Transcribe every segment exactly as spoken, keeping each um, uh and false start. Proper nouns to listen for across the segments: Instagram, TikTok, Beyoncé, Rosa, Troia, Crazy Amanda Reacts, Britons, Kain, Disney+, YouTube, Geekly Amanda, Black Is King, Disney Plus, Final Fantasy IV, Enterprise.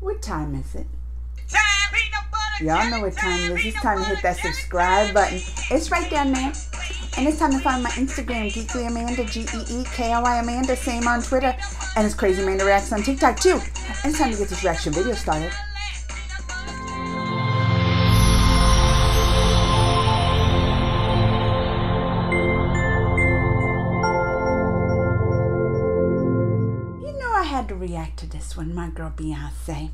What time is it? Y'all know what time it is. It's time to hit that subscribe button. It's right down there. And it's time to find my Instagram, Geekly Amanda, G E E K L Y Amanda, same on Twitter. And it's Crazy Amanda Reacts on TikTok too. And it's time to get this reaction video started. You know I had to react to this one, my girl Beyoncé.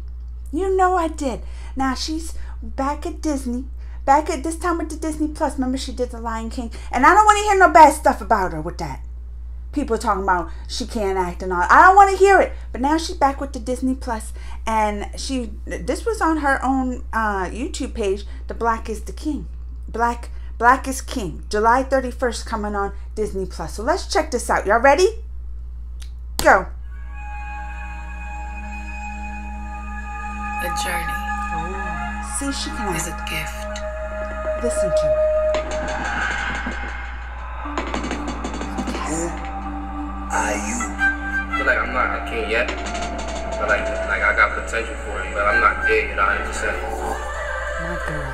You know I did. Now she's back at Disney. Back at this time with the Disney Plus, remember she did the Lion King, and I don't want to hear no bad stuff about her with that. People talking about she can't act and all. I don't want to hear it. But now she's back with the Disney Plus, and she this was on her own uh, YouTube page, the Black Is the King, Black Black Is King, July thirty-first coming on Disney Plus. So let's check this out. Y'all ready? Go. The journey. Oh. See, she can is a gift. Listen to it. Yes. Who are you? I feel like I'm not a king yet. I feel like, like I got potential for it, but I'm not there yet, I understand. My girl.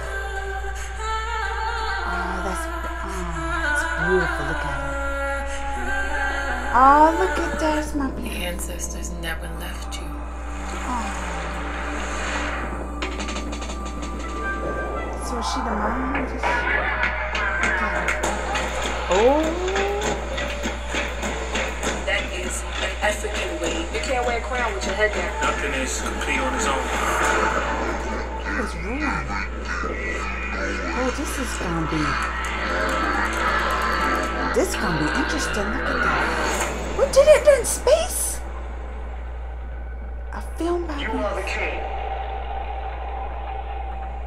Oh, that's, oh, that's beautiful. Look at her. Oh, look at that. It's my beautiful. The ancestors never left you. Oh. So she the mom? Just... Okay. Oh! That is an African way. You can't wear a crown with your head down. Nothing is complete on its own. That was rude. Oh, this is gonna be... This gonna be interesting. Look at that. What did it do in space? A film by... You are the king.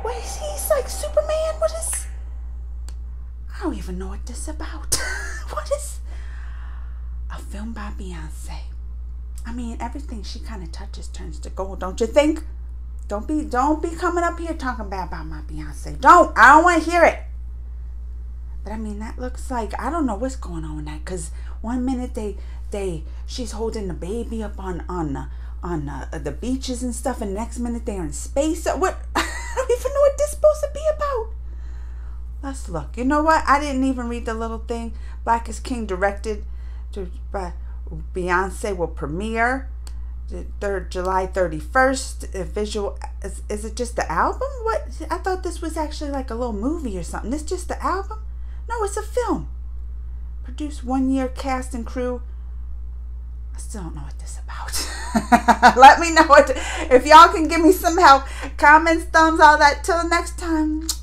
Wait, he's like Superman? What is... I don't even know what this is about. What is... A film by Beyoncé. I mean, everything she kind of touches turns to gold, don't you think? Don't be don't be coming up here talking bad about my Beyoncé. Don't! I don't want to hear it. But I mean, that looks like... I don't know what's going on with that. Because one minute they... they she's holding the baby up on, on, the, on the, the beaches and stuff. And the next minute they're in space. What... I don't even know what this is supposed to be about. Let's look. You know what? I didn't even read the little thing. Black Is King, directed by Beyoncé, will premiere the third July thirty-first. Visual is, is it just the album? What? I thought this was actually like a little movie or something. This just the album? No, it's a film. Produced one year, cast and crew. I still don't know what this is about. Let me know what to, if y'all can give me some help. Comments, thumbs, all that. Till next time.